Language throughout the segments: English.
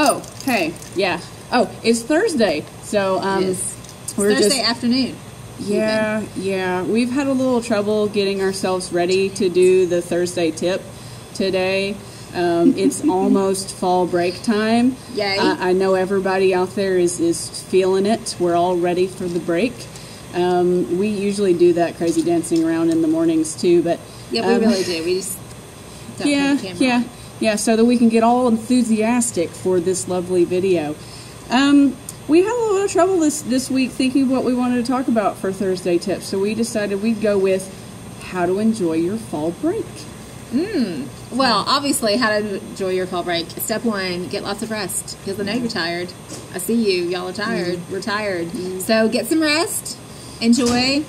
Oh, hey, yeah. Oh, it's Thursday, so we're Thursday just, afternoon. Yeah, even. Yeah. We've had a little trouble getting ourselves ready to do the Thursday tip today. It's almost fall break time. Yay! I know everybody out there is feeling it. We're all ready for the break. We usually do that crazy dancing around in the mornings too, but yeah, we really do. We just don't have the camera on. Yeah, so that we can get all enthusiastic for this lovely video. We had a little trouble this week thinking what we wanted to talk about for Thursday tips, so we decided we'd go with how to enjoy your fall break. Well, obviously, how to enjoy your fall break. Step one, get lots of rest, because I know you're tired. I see you. Y'all are tired. We're tired. So get some rest. Enjoy.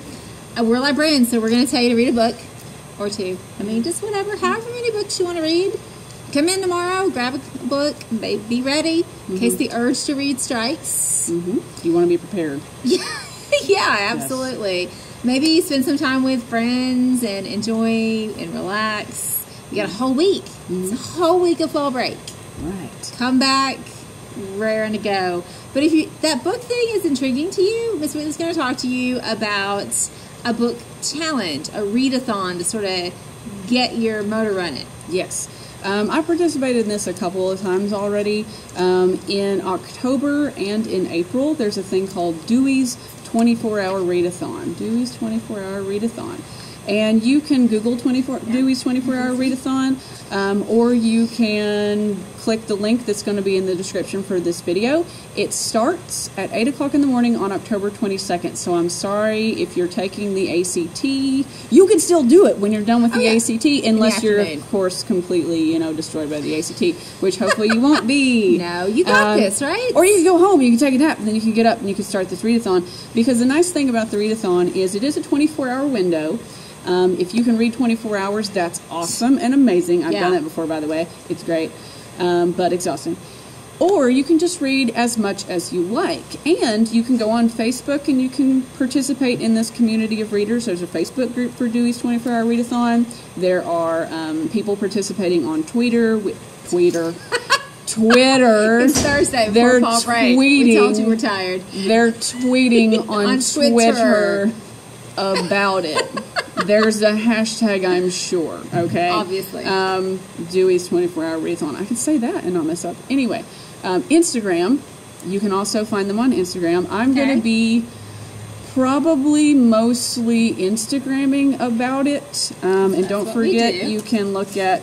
We're librarians, so we're going to tell you to read a book or two. I mean, just whatever, however many books you want to read. Come in tomorrow, grab a book, be ready, in case the urge to read strikes. You want to be prepared. Yeah, absolutely. Yes. Maybe spend some time with friends and enjoy and relax. You got a whole week. It's a whole week of fall break. Right. Come back, raring to go. But if that book thing is intriguing to you, Ms. Wheatley's going to talk to you about a book challenge, a readathon to sort of get your motor running. Yes. I participated in this a couple of times already. In October and in April, there's a thing called Dewey's 24-Hour Readathon. Dewey's 24-Hour Readathon. And you can Google Dewey's 24-Hour Readathon, or you can click the link that's going to be in the description for this video. It starts at 8 o'clock in the morning on October 22nd, so I'm sorry if you're taking the ACT. You can still do it when you're done with the ACT, unless you're, of course, completely, destroyed by the ACT, which hopefully you won't be. No, you got this, right? Or you can go home, you can take a nap, and then you can get up and you can start this readathon, because the nice thing about the readathon is it is a 24-hour window. If you can read 24 hours, that's awesome and amazing. I've done it before, by the way. It's great, but exhausting. Or you can just read as much as you like. And you can go on Facebook and you can participate in this community of readers. There's a Facebook group for Dewey's 24-Hour Readathon. There are people participating on Twitter. It's Thursday before fall break. We told you we're tired. They're tweeting on Twitter about it. There's a hashtag, I'm sure, okay? Obviously. Dewey's 24-Hour Readathon. I can say that and not mess up. Anyway, Instagram. You can also find them on Instagram. I'm going to be probably mostly Instagramming about it. And don't forget, you can look at,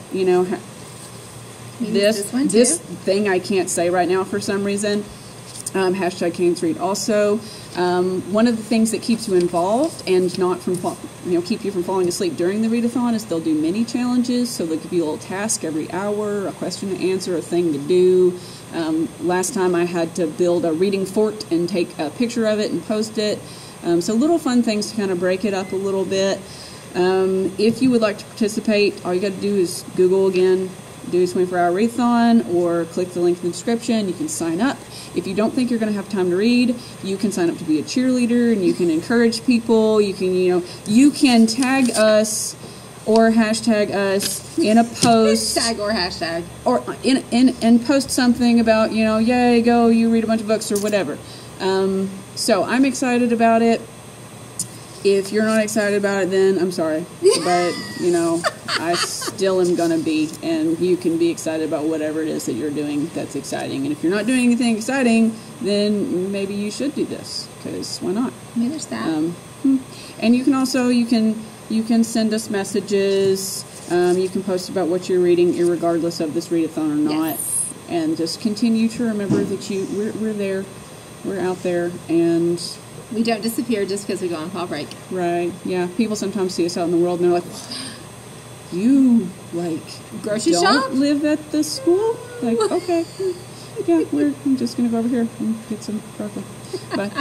this thing I can't say right now for some reason. Hashtag CanesRead. Also, one of the things that keeps you involved and not from keep you from falling asleep during the readathon is they'll do mini challenges. So they'll give you a little task every hour, a question to answer, a thing to do. Last time I had to build a reading fort and take a picture of it and post it. So little fun things to kind of break it up a little bit. If you would like to participate, all you got to do is Google again. Dewey's 24-Hour Readathon, or click the link in the description. You can sign up. If you don't think you're going to have time to read, you can sign up to be a cheerleader, and you can encourage people. You can, you can tag us or hashtag us in a post. Tag or hashtag. Or and post something about, yay, go, you read a bunch of books or whatever. So I'm excited about it. If you're not excited about it, then I'm sorry. But, I still am going to be. And you can be excited about whatever it is that you're doing that's exciting. And if you're not doing anything exciting, then maybe you should do this. Because why not? I mean, there's that. And you can also, you can send us messages. You can post about what you're reading, irregardless of this readathon or not. Yes. And just continue to remember that we're there. We're out there. And we don't disappear just because we go on fall break. Right, yeah. People sometimes see us out in the world and they're like, you, grocery shop? Don't live at the school? Like, okay. Yeah, I'm just going to go over here and get some broccoli. But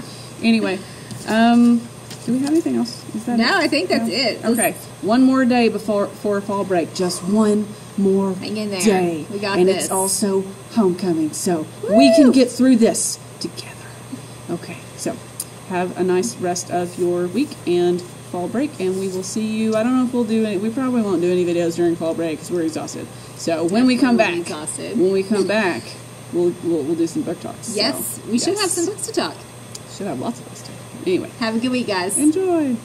anyway, do we have anything else? Is that it? I think that's it. Okay. One more day before fall break. Just one more hang in there. Day. We got and this. And it's also homecoming, so we can get through this together. Okay, so have a nice rest of your week and fall break, and we will see you. I don't know if we'll do any. We probably won't do any videos during fall break because we're exhausted. So when we come back, we'll do some book talks. Yes, so, we should have some books to talk. Should have lots of books to talk. Anyway. Have a good week, guys. Enjoy.